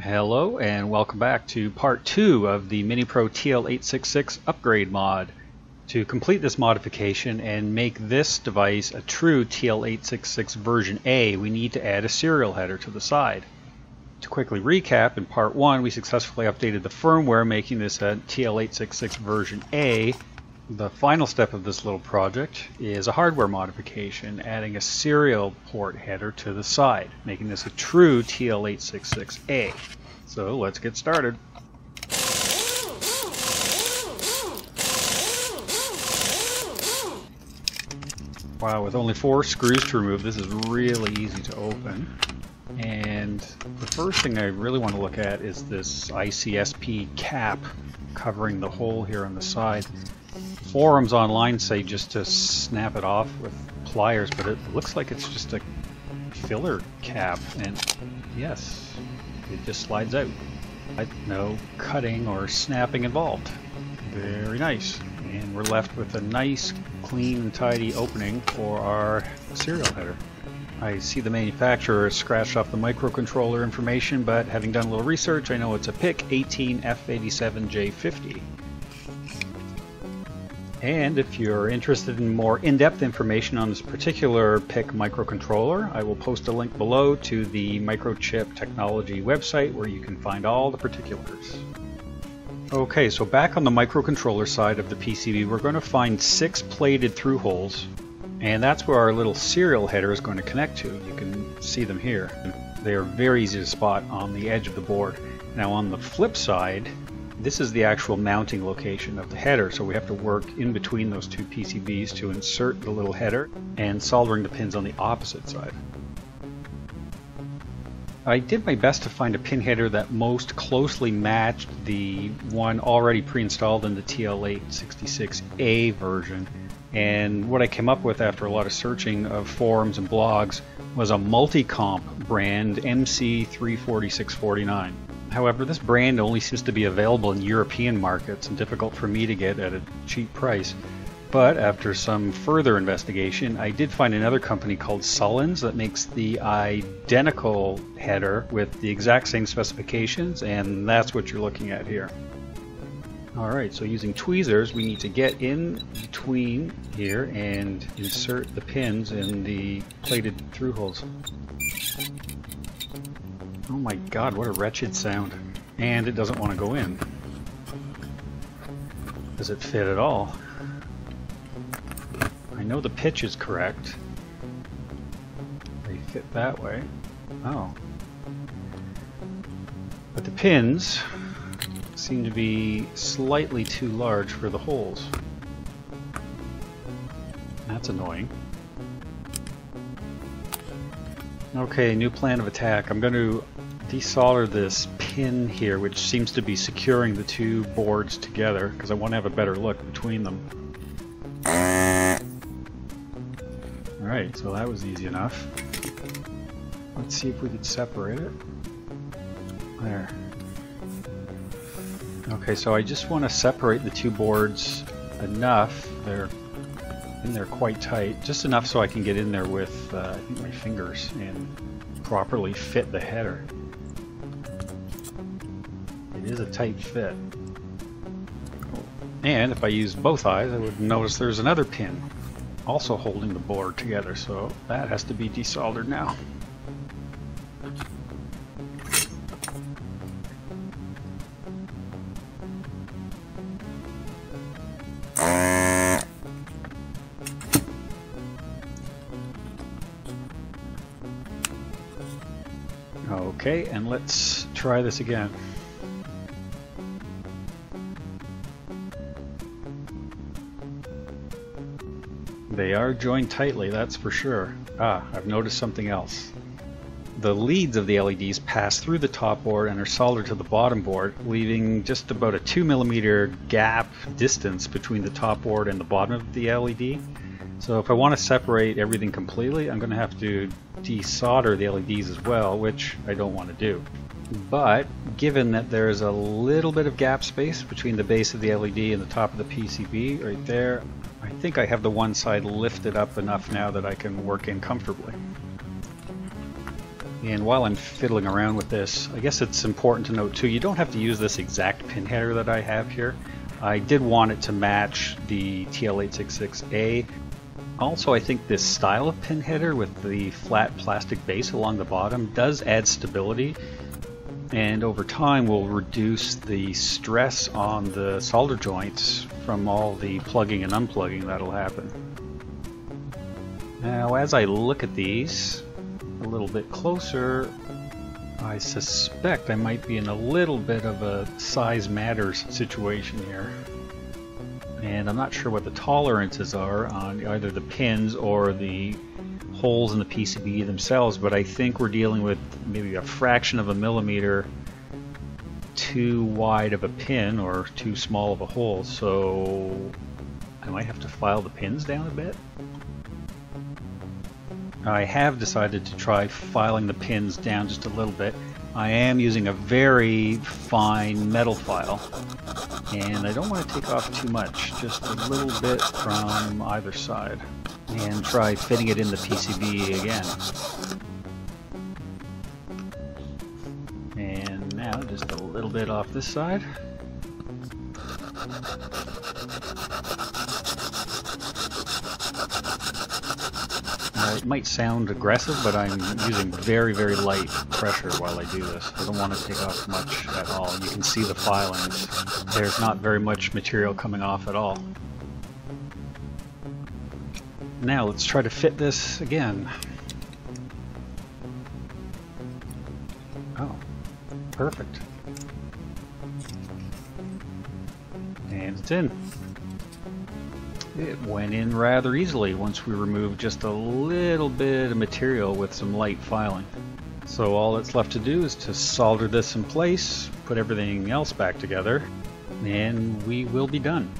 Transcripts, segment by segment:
Hello and welcome back to part 2 of the MiniPro TL866 upgrade mod. To complete this modification and make this device a true TL866 version A, we need to add a serial header to the side. To quickly recap, in part 1 we successfully updated the firmware, making this a TL866 version A. The final step of this little project is a hardware modification, adding a serial port header to the side, making this a true TL866A. So let's get started. Wow, with only 4 screws to remove, this is really easy to open. And the first thing I really want to look at is this ICSP cap covering the hole here on the side. Forums online say just to snap it off with pliers, but it looks like it's just a filler cap, and yes, it just slides out. No cutting or snapping involved. Very nice. And we're left with a nice, clean and tidy opening for our serial header. I see the manufacturer scratched off the microcontroller information, but having done a little research, I know it's a PIC18F87J50. And if you're interested in more in-depth information on this particular PIC microcontroller, I will post a link below to the Microchip Technology website where you can find all the particulars. Okay, so back on the microcontroller side of the PCB, we're going to find 6 plated through holes, and that's where our little serial header is going to connect to. You can see them here. They are very easy to spot on the edge of the board. Now on the flip side, this is the actual mounting location of the header, so we have to work in between those 2 PCBs to insert the little header and soldering the pins on the opposite side. I did my best to find a pin header that most closely matched the one already pre-installed in the TL866A version, and what I came up with after a lot of searching of forums and blogs was a Multicomp brand MC34649. However, this brand only seems to be available in European markets and difficult for me to get at a cheap price. But after some further investigation, I did find another company called Sullins that makes the identical header with the exact same specifications, and that's what you're looking at here. Alright, so using tweezers, we need to get in between here and insert the pins in the plated through holes. Oh my god, what a wretched sound. And it doesn't want to go in. Does it fit at all? I know the pitch is correct. They fit that way. Oh. But the pins seem to be slightly too large for the holes. That's annoying. Okay, new plan of attack. I'm going to desolder this pin here, which seems to be securing the 2 boards together, because I want to have a better look between them. Alright, so that was easy enough. Let's see if we could separate it. There. Okay, so I just want to separate the 2 boards enough. They're in there quite tight, just enough so I can get in there with I think my fingers and properly fit the header. It is a tight fit. And if I used both eyes, I would notice there's another pin also holding the board together, so that has to be desoldered now. Okay, and let's try this again. They are joined tightly, that's for sure. Ah, I've noticed something else. The leads of the LEDs pass through the top board and are soldered to the bottom board, leaving just about a 2 millimeter gap distance between the top board and the bottom of the LED. So if I want to separate everything completely, I'm going to have to desolder the LEDs as well, which I don't want to do. But given that there's a little bit of gap space between the base of the LED and the top of the PCB right there, I think I have the one side lifted up enough now that I can work in comfortably. And while I'm fiddling around with this, I guess it's important to note too, you don't have to use this exact pin header that I have here. I did want it to match the TL866A. Also, I think this style of pin header with the flat plastic base along the bottom does add stability, and over time will reduce the stress on the solder joints from all the plugging and unplugging that'll happen. Now, as I look at these a little bit closer, I suspect I might be in a little bit of a size matters situation here. And I'm not sure what the tolerances are on either the pins or the holes in the PCB themselves, but I think we're dealing with maybe a fraction of a millimeter too wide of a pin or too small of a hole, so I might have to file the pins down a bit. I have decided to try filing the pins down just a little bit. I am using a very fine metal file, and I don't want to take off too much, just a little bit from either side, and try fitting it in the PCB again. And now just a little bit off this side. Now, it might sound aggressive, but I'm using very, very light pressure while I do this. I don't want to take off much at all. You can see the filings. There's not very much material coming off at all. Now let's try to fit this again. Oh, perfect. And it's in. It went in rather easily once we removed just a little bit of material with some light filing. So all that's left to do is to solder this in place, put everything else back together, and we will be done.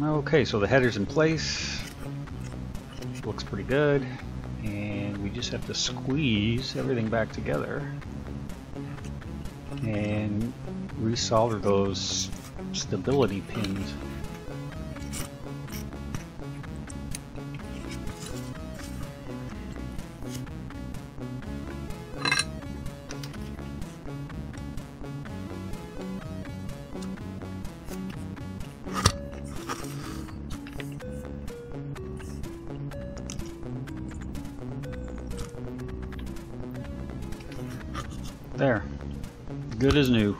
Okay, so the header's in place, looks pretty good, and we just have to squeeze everything back together and resolder those stability pins. There, good as new.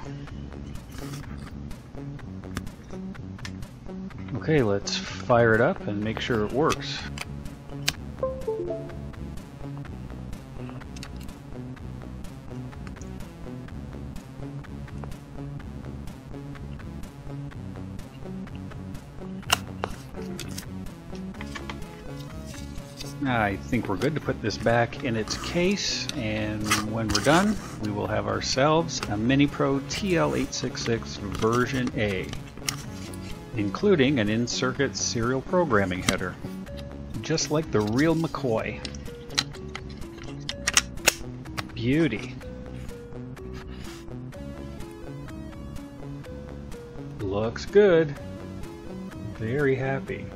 Okay, let's fire it up and make sure it works. I think we're good to put this back in its case, and when we're done, we will have ourselves a MiniPro TL866 version A, including an in-circuit serial programming header, just like the real McCoy. Beauty. Looks good. Very happy.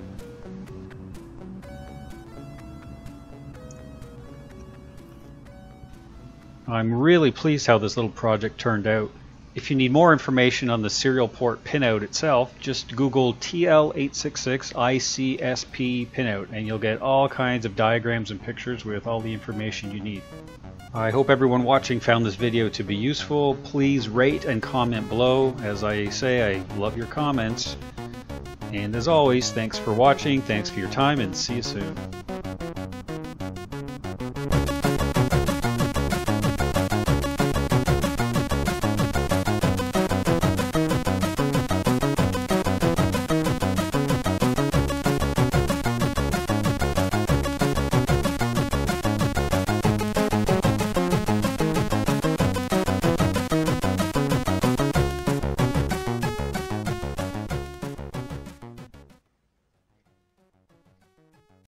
I'm really pleased how this little project turned out. If you need more information on the serial port pinout itself, just Google TL866 ICSP pinout and you'll get all kinds of diagrams and pictures with all the information you need. I hope everyone watching found this video to be useful. Please rate and comment below. As I say, I love your comments. And as always, thanks for watching, thanks for your time, and see you soon.